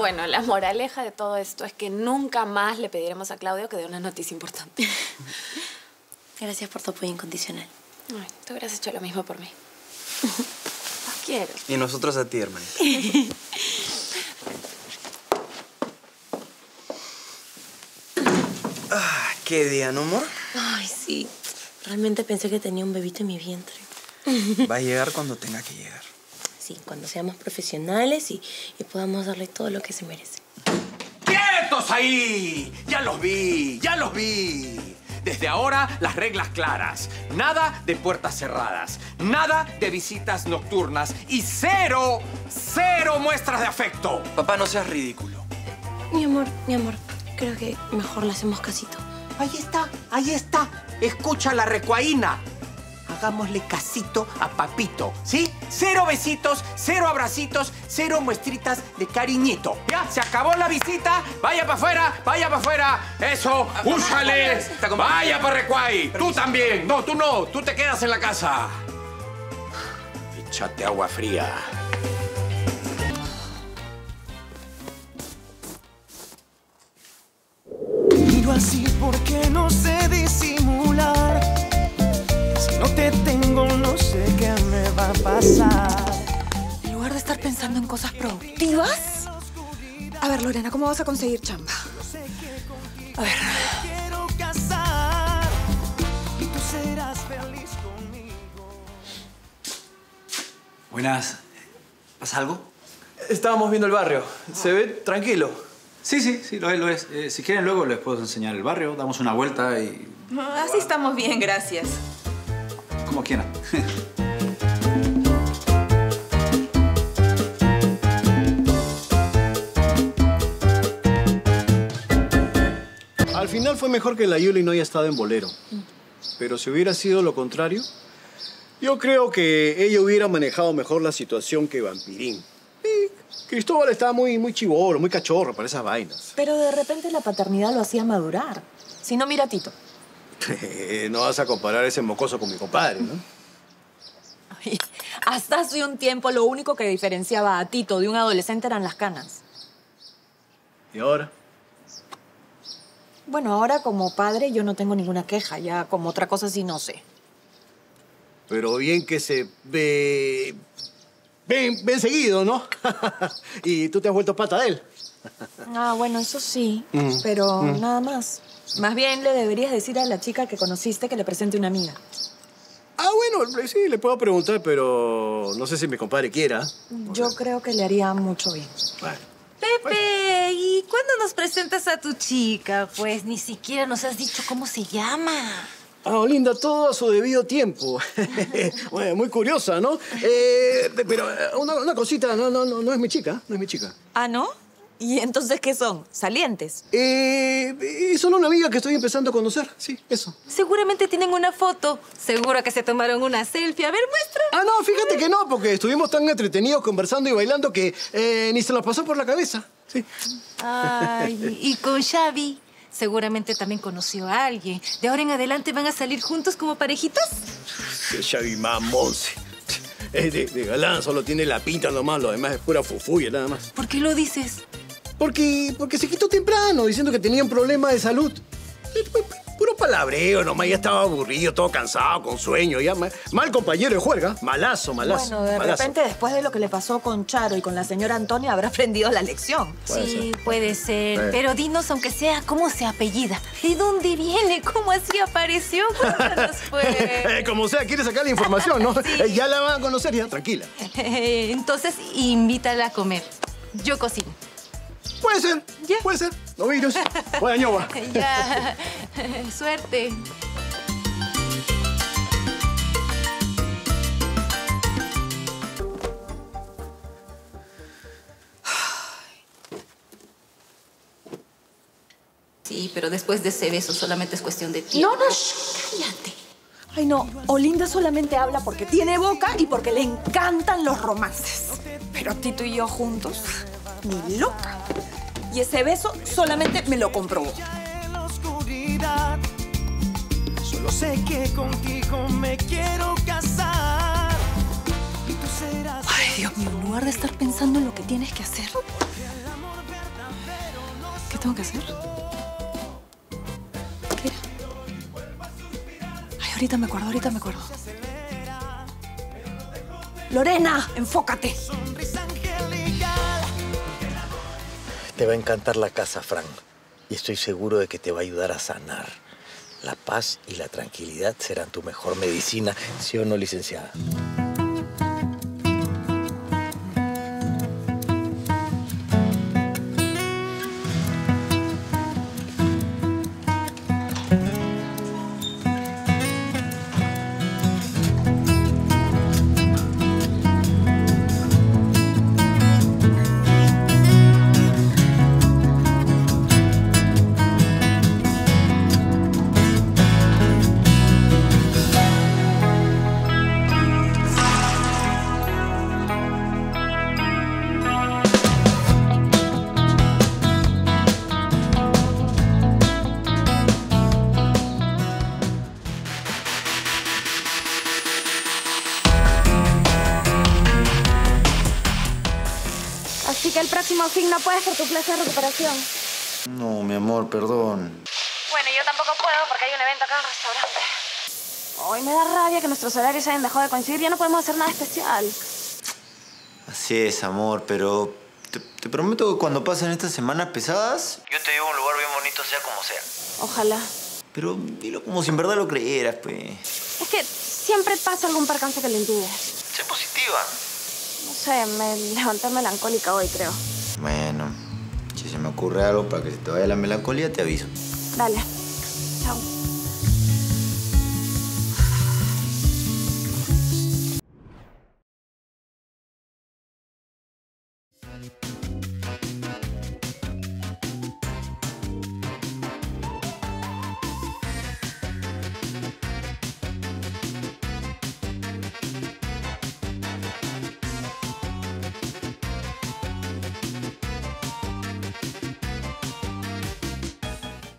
Bueno, la moraleja de todo esto es que nunca más le pediremos a Claudio que dé una noticia importante. Gracias por tu apoyo incondicional. Ay, tú hubieras hecho lo mismo por mí. Los quiero. Y nosotros a ti, hermanita. Ah, qué día, ¿no, amor? Ay, sí. Realmente pensé que tenía un bebito en mi vientre. Va a llegar cuando tenga que llegar. Sí, cuando seamos profesionales y podamos darle todo lo que se merece. ¡Quietos ahí! ¡Ya los vi! ¡Ya los vi! Desde ahora, las reglas claras. Nada de puertas cerradas. Nada de visitas nocturnas. Y cero, cero muestras de afecto. Papá, no seas ridículo. Mi amor, creo que mejor le hacemos casito. Ahí está, ahí está. Escucha la recuaína. Hagámosle casito a papito, ¿sí? Cero besitos, cero abracitos, cero muestritas de cariñito. ¿Ya? Se acabó la visita. Vaya para afuera, vaya para afuera. Eso, úsale. Vaya para Recuay. Tú también. No, tú no. Tú te quedas en la casa. Échate agua fría. Miro así porque no sé disimular. Si no te tengo, no sé qué me va a pasar. En lugar de estar pensando en cosas productivas... A ver, Lorena, ¿cómo vas a conseguir chamba? A ver... Buenas. ¿Pasa algo? Estábamos viendo el barrio. Se ve tranquilo. Sí, lo es. Si quieren, luego les puedo enseñar el barrio. Damos una vuelta y... Así estamos bien, gracias. Como quieran. Al final fue mejor que la Yuli no haya estado en bolero. Pero si hubiera sido lo contrario, yo creo que ella hubiera manejado mejor la situación que Vampirín. Y Cristóbal estaba muy chibolo, muy cachorro para esas vainas. Pero de repente la paternidad lo hacía madurar. Si no, mira a Tito. No vas a comparar ese mocoso con mi compadre, ¿no? Ay, hasta hace un tiempo lo único que diferenciaba a Tito de un adolescente eran las canas. ¿Y ahora? Bueno, ahora como padre yo no tengo ninguna queja. Ya como otra cosa sí no sé. Pero bien que se ve... Ven seguido, ¿no? Y tú te has vuelto pata de él. Ah, bueno, eso sí. Pero nada más. Más bien le deberías decir a la chica que conociste que le presente una amiga. Ah, bueno, sí, le puedo preguntar, pero no sé si mi compadre quiera. Yo creo que le haría mucho bien. Vale. Pepe, ¿y cuándo nos presentas a tu chica? Pues ni siquiera nos has dicho cómo se llama. Ah, Olinda, todo a su debido tiempo. Bueno, muy curiosa, ¿no? Pero una cosita, no es mi chica, no es mi chica. ¿Ah, no? ¿Y entonces qué son? ¿Salientes? Solo una amiga que estoy empezando a conocer. Sí, eso. Seguramente tienen una foto. Seguro que se tomaron una selfie. A ver, muestra. Ah, no, fíjate que no, porque estuvimos tan entretenidos conversando y bailando que ni se nos pasó por la cabeza. Sí. Ay, y con Xavi seguramente también conoció a alguien. ¿De ahora en adelante van a salir juntos como parejitas? Xavi mamón. Es de galán, solo tiene la pinta nomás. Lo demás es pura fufuya, nada más. ¿Por qué lo dices? Porque se quitó temprano, diciendo que tenía un problema de salud. Puro palabreo, nomás ya estaba aburrido, todo cansado, con sueño. Ya mal compañero de juerga, malazo. Bueno, de repente, después de lo que le pasó con Charo y con la señora Antonia, habrá aprendido la lección. Sí, puede ser. Pero dinos, aunque sea, cómo se apellida, de dónde viene, cómo así apareció, cuándo nos fue. Como sea, quiere sacar la información, ¿no? Sí. Ya la van a conocer, ya, tranquila. Entonces, invítala a comer. Yo cocino. Puede ser, ¿ya? Puede ser. No virus. Buena ñoba. Ya. Suerte. Sí, pero después de ese beso solamente es cuestión de tiempo. No, cállate. Ay, no. Olinda solamente habla porque tiene boca y porque le encantan los romances. Pero Tito y yo juntos... Ni loca. Y ese beso solamente me lo comprobó. Solo sé que contigo me quiero casar. Ay, Dios mío, en lugar de estar pensando en lo que tienes que hacer, ¿Qué tengo que hacer? ¿Qué era? Ay, ahorita me acuerdo, ahorita me acuerdo. Lorena, enfócate. Te va a encantar la casa, Frank. Y estoy seguro de que te va a ayudar a sanar. La paz y la tranquilidad serán tu mejor medicina. ¿Sí o no, licenciada? No puedes por tu plaza de recuperación. No, mi amor, perdón. Bueno, yo tampoco puedo porque hay un evento acá en el restaurante. Ay, me da rabia que nuestros horarios hayan dejado de coincidir. Ya no podemos hacer nada especial. Así es, amor, pero te prometo que cuando pasen estas semanas pesadas... Yo te llevo a un lugar bien bonito, sea como sea. Ojalá. Pero dilo como si en verdad lo creyeras, pues. Es que siempre pasa algún percance que le impide. Sé positiva. No sé, me levanté melancólica hoy, creo. Bueno, si se me ocurre algo para que se te vaya la melancolía, te aviso. Dale. Chao.